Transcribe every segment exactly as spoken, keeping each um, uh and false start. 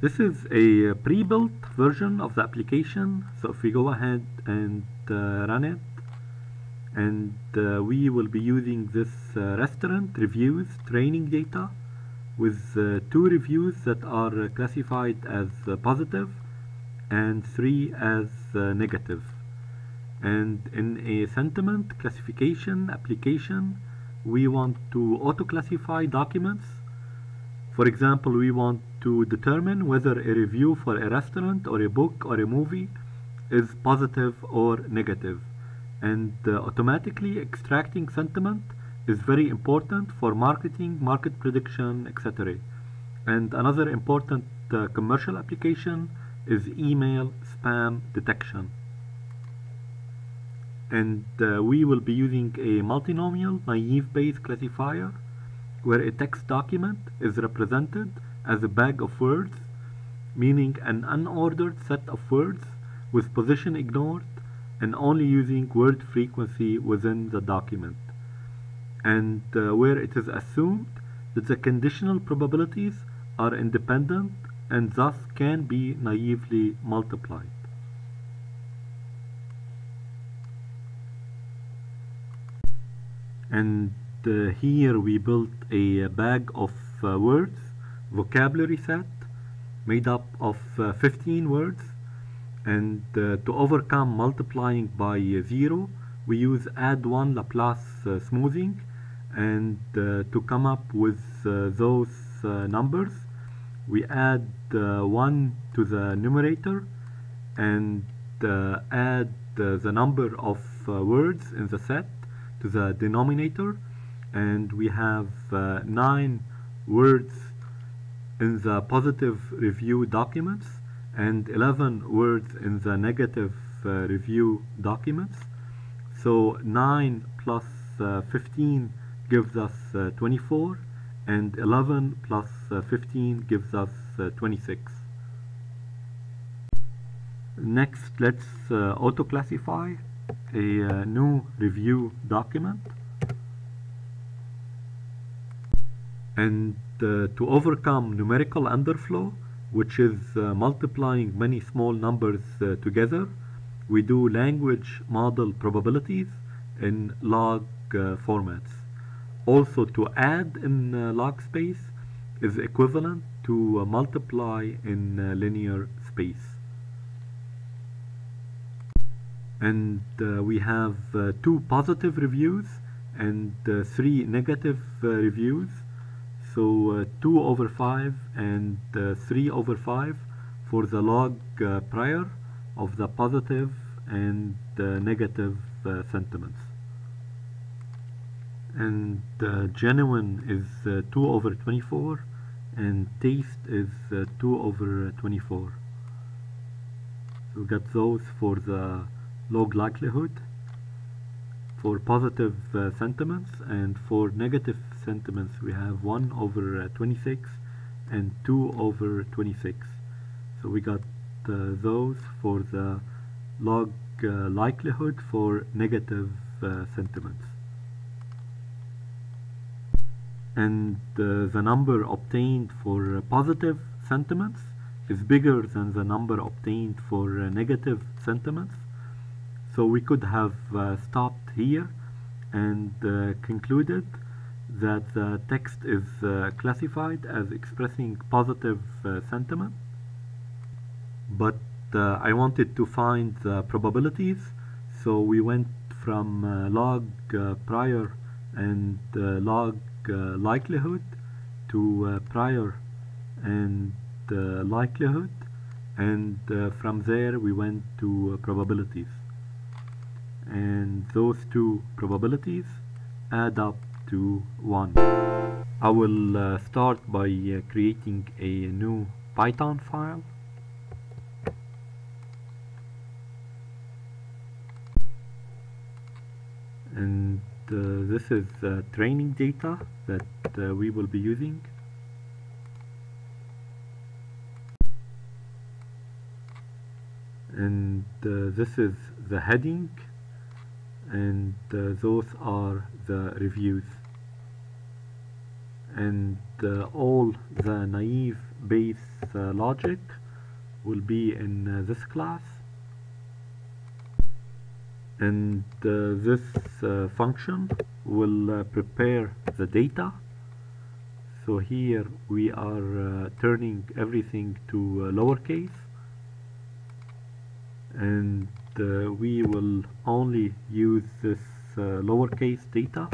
This is a pre-built version of the application, so if we go ahead and uh, run it, and uh, we will be using this uh, restaurant reviews training data with uh, two reviews that are classified as uh, positive and three as uh, negative. And in a sentiment classification application, we want to auto-classify documents. For example, we want to determine whether a review for a restaurant or a book or a movie is positive or negative. And uh, automatically extracting sentiment is very important for marketing, market prediction, et cetera. And another important uh, commercial application is email spam detection. And uh, we will be using a multinomial naive Bayes classifier where a text document is represented as a bag of words, meaning an unordered set of words with position ignored and only using word frequency within the document, and uh, where it is assumed that the conditional probabilities are independent and thus can be naively multiplied. And uh, here we built a bag of uh, words vocabulary set made up of uh, fifteen words, and uh, to overcome multiplying by uh, zero, we use add one Laplace uh, smoothing, and uh, to come up with uh, those uh, numbers, we add uh, one to the numerator and uh, add uh, the number of uh, words in the set to the denominator, and we have uh, nine words in the positive review documents and eleven words in the negative uh, review documents. So nine plus uh, fifteen gives us uh, twenty-four, and eleven plus uh, fifteen gives us uh, twenty-six. Next, let's uh, auto-classify a uh, new review document. And uh, to overcome numerical underflow, which is uh, multiplying many small numbers uh, together, we do language model probabilities in log uh, formats. Also, to add in uh, log space is equivalent to uh, multiply in uh, linear space. And uh, we have uh, two positive reviews and uh, three negative uh, reviews. So uh, two over five and uh, three over five for the log uh, prior of the positive and uh, negative uh, sentiments. And uh, genuine is uh, two over twenty-four, and taste is uh, two over twenty-four. So we got those for the log likelihood for positive uh, sentiments, and for negative sentiments we have one over uh, twenty-six and two over twenty-six. So we got uh, those for the log uh, likelihood for negative uh, sentiments. And uh, the number obtained for uh, positive sentiments is bigger than the number obtained for uh, negative sentiments. So we could have uh, stopped here and uh, concluded that the text is uh, classified as expressing positive uh, sentiment, but uh, I wanted to find the probabilities, so we went from uh, log uh, prior and uh, log uh, likelihood to uh, prior and uh, likelihood, and uh, from there we went to uh, probabilities. And those two probabilities add up to one. I will uh, start by uh, creating a new Python file, and uh, this is uh, training data that uh, we will be using. And uh, this is the heading, and uh, those are the reviews, and uh, all the naive Bayes uh, logic will be in uh, this class, and uh, this uh, function will uh, prepare the data. So here we are uh, turning everything to uh, lowercase, and uh, we will only use this uh, lowercase data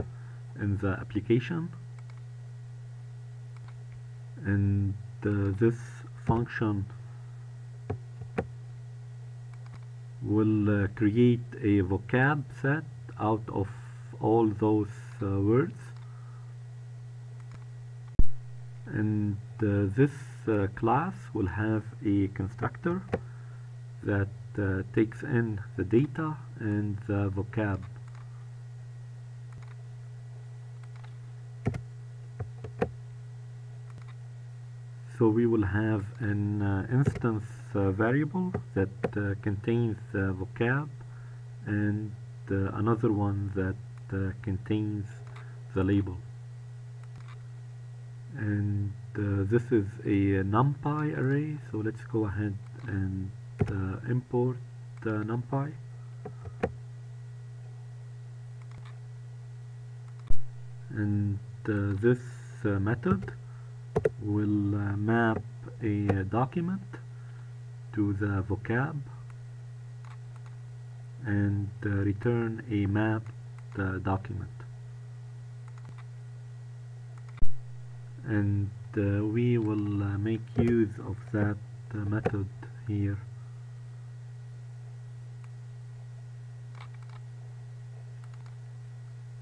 in the application. And uh, this function will uh, create a vocab set out of all those uh, words, and uh, this uh, class will have a constructor that uh, takes in the data and the vocab. So we will have an uh, instance uh, variable that uh, contains the uh, vocab, and uh, another one that uh, contains the label. And uh, this is a NumPy array, so let's go ahead and uh, import uh, NumPy. And uh, this uh, method will uh, map a document to the vocab and uh, return a mapped uh, document. And uh, we will uh, make use of that uh, method here.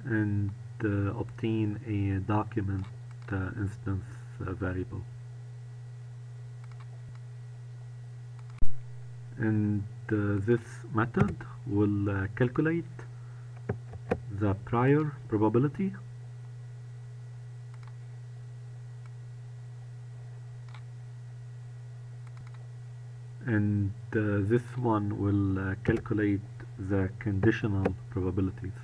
And uh, obtain a document uh, instance Uh, variable. And uh, this method will uh, calculate the prior probability, and uh, this one will uh, calculate the conditional probabilities.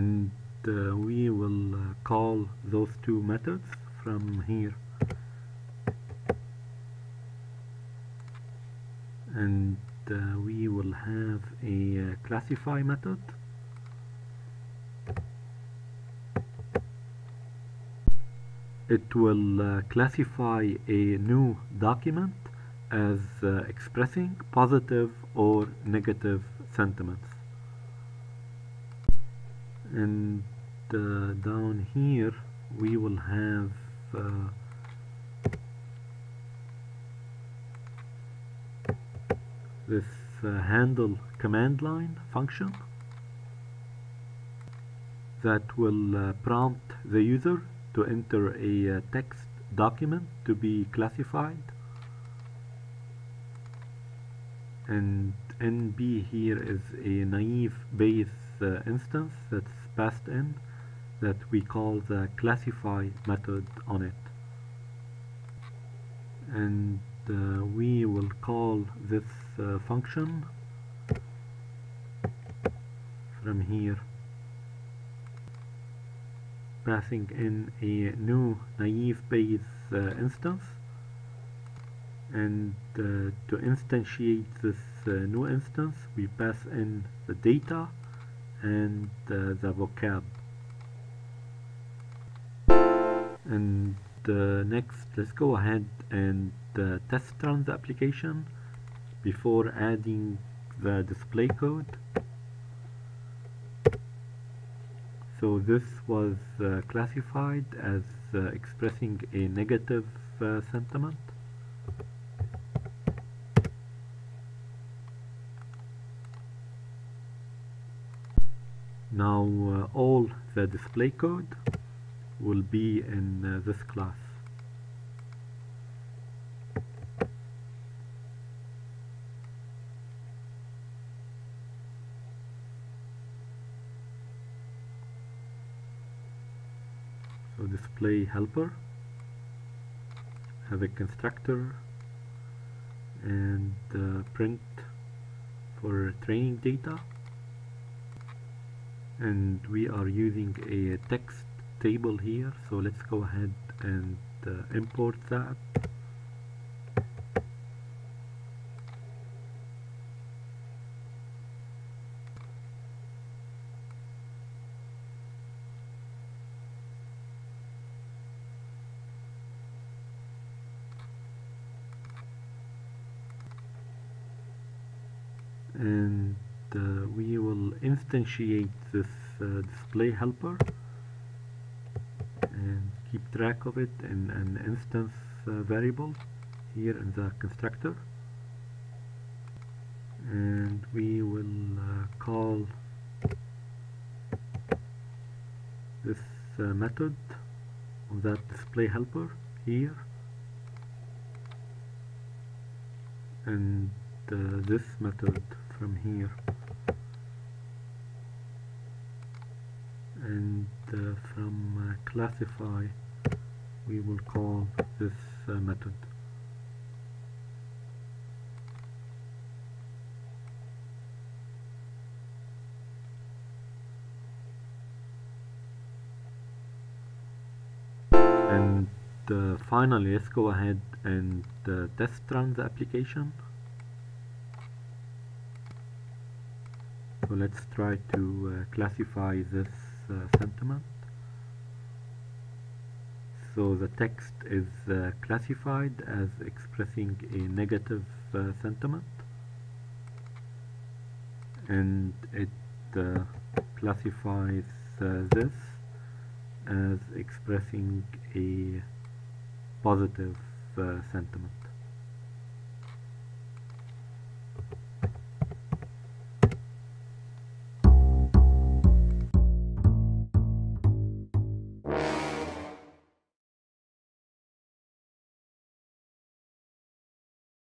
And uh, we will uh, call those two methods from here. And uh, we will have a uh, classify method, it will uh, classify a new document as uh, expressing positive or negative sentiments. And uh, down here we will have uh, this uh, handle command line function that will uh, prompt the user to enter a uh, text document to be classified, and N B here is a naive Bayes uh, instance that's passed in that we call the classify method on it. And uh, we will call this uh, function from here, passing in a new naive Bayes uh, instance. And uh, to instantiate this uh, new instance, we pass in the data and uh, the vocab. And uh, next, let's go ahead and uh, test run the application before adding the display code. So this was uh, classified as uh, expressing a negative uh, sentiment. Now uh, all the display code will be in uh, this class. So display helper, have a constructor, and uh, print for training data. and we are using a text table here, so let's go ahead and uh, import that. And uh, we will instantiate this uh, display helper and keep track of it in an instance uh, variable here in the constructor, and we will uh, call this uh, method on that display helper here, and uh, this method from here, and uh, from uh, classify we will call this uh, method. And uh, finally, let's go ahead and uh, test run the application. So let's try to uh, classify this uh, sentiment. So the text is uh, classified as expressing a negative uh, sentiment, and it uh, classifies uh, this as expressing a positive uh, sentiment.